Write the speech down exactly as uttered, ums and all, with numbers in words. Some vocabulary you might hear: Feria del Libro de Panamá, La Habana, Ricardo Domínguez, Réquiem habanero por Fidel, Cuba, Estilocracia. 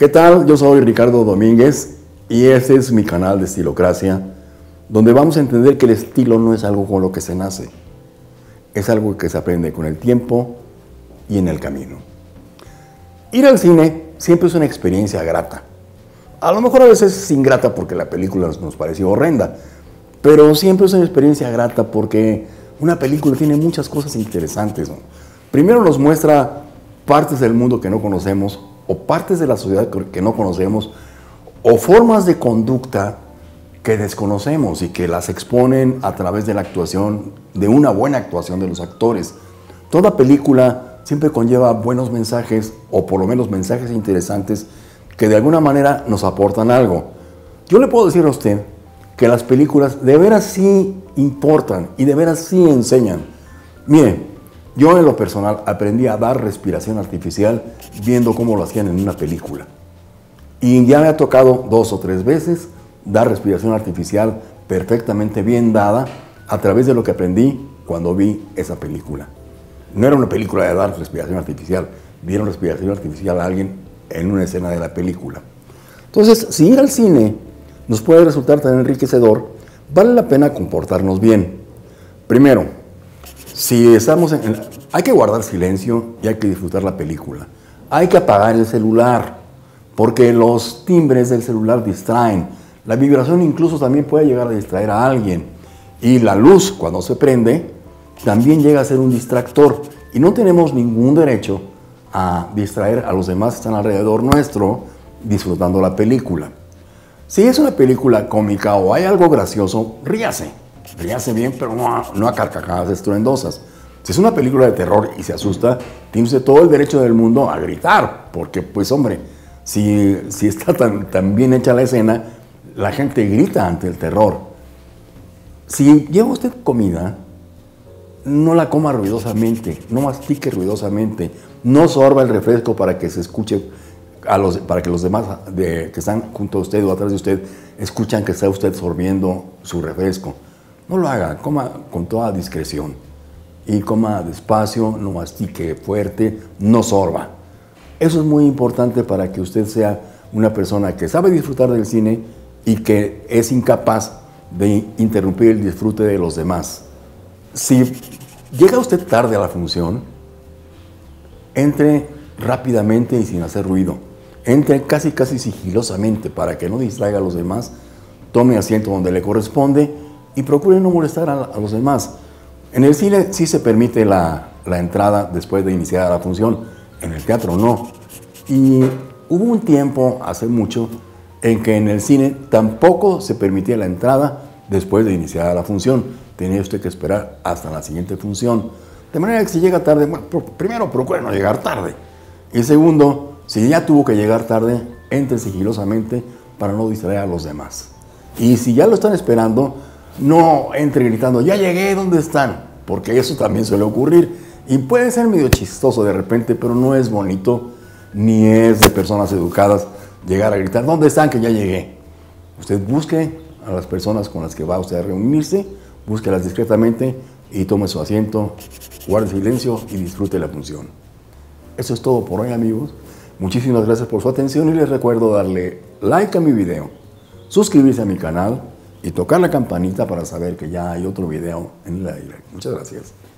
¿Qué tal? Yo soy Ricardo Domínguez y este es mi canal de Estilocracia, donde vamos a entender que el estilo no es algo con lo que se nace, es algo que se aprende con el tiempo y en el camino. Ir al cine siempre es una experiencia grata, a lo mejor a veces es ingrata porque la película nos pareció horrenda, pero siempre es una experiencia grata porque una película tiene muchas cosas interesantes, ¿no? Primero nos muestra partes del mundo que no conocemos, o partes de la sociedad que no conocemos, o formas de conducta que desconocemos y que las exponen a través de la actuación, de una buena actuación de los actores. Toda película siempre conlleva buenos mensajes, o por lo menos mensajes interesantes, que de alguna manera nos aportan algo. Yo le puedo decir a usted que las películas de veras sí importan y de veras sí enseñan. Miren, yo en lo personal aprendí a dar respiración artificial viendo cómo lo hacían en una película. Y ya me ha tocado dos o tres veces dar respiración artificial perfectamente bien dada a través de lo que aprendí cuando vi esa película. No era una película de dar respiración artificial. Dieron respiración artificial a alguien en una escena de la película. Entonces, si ir al cine nos puede resultar tan enriquecedor, vale la pena comportarnos bien. Primero, Si estamos en, en, hay que guardar silencio y hay que disfrutar la película. Hay que apagar el celular, porque los timbres del celular distraen. La vibración incluso también puede llegar a distraer a alguien. Y la luz, cuando se prende, también llega a ser un distractor. Y no tenemos ningún derecho a distraer a los demás que están alrededor nuestro disfrutando la película. Si es una película cómica o hay algo gracioso, ríase. Ríase bien, pero no, no a carcajadas estruendosas. Si es una película de terror y se asusta, tiene usted todo el derecho del mundo a gritar, porque pues hombre, si, si está tan, tan bien hecha la escena, la gente grita ante el terror. Si lleva usted comida, no la coma ruidosamente, no mastique ruidosamente, no sorba el refresco para que se escuche, a los, para que los demás de, que están junto a usted o atrás de usted, escuchan que está usted sorbiendo su refresco. No lo haga, coma con toda discreción y coma despacio, no mastique fuerte, no sorba. Eso es muy importante para que usted sea una persona que sabe disfrutar del cine y que es incapaz de interrumpir el disfrute de los demás. Si llega usted tarde a la función, entre rápidamente y sin hacer ruido. Entre casi casi sigilosamente para que no distraiga a los demás, tome asiento donde le corresponde y procure no molestar a, a los demás. En el cine sí se permite la, la entrada después de iniciada la función, en el teatro no. Y hubo un tiempo, hace mucho, en que en el cine tampoco se permitía la entrada después de iniciada la función. Tenía usted que esperar hasta la siguiente función. De manera que si llega tarde, bueno, primero procure no llegar tarde. Y segundo, si ya tuvo que llegar tarde, entre sigilosamente para no distraer a los demás. Y si ya lo están esperando, no entre gritando, ya llegué, ¿dónde están? Porque eso también suele ocurrir. Y puede ser medio chistoso de repente, pero no es bonito, ni es de personas educadas llegar a gritar, ¿dónde están? Que ya llegué. Usted busque a las personas con las que va usted a reunirse, búsquelas discretamente y tome su asiento, guarde silencio y disfrute la función. Eso es todo por hoy, amigos. Muchísimas gracias por su atención y les recuerdo darle like a mi video, suscribirse a mi canal, y tocar la campanita para saber que ya hay otro video en la directa. Muchas gracias.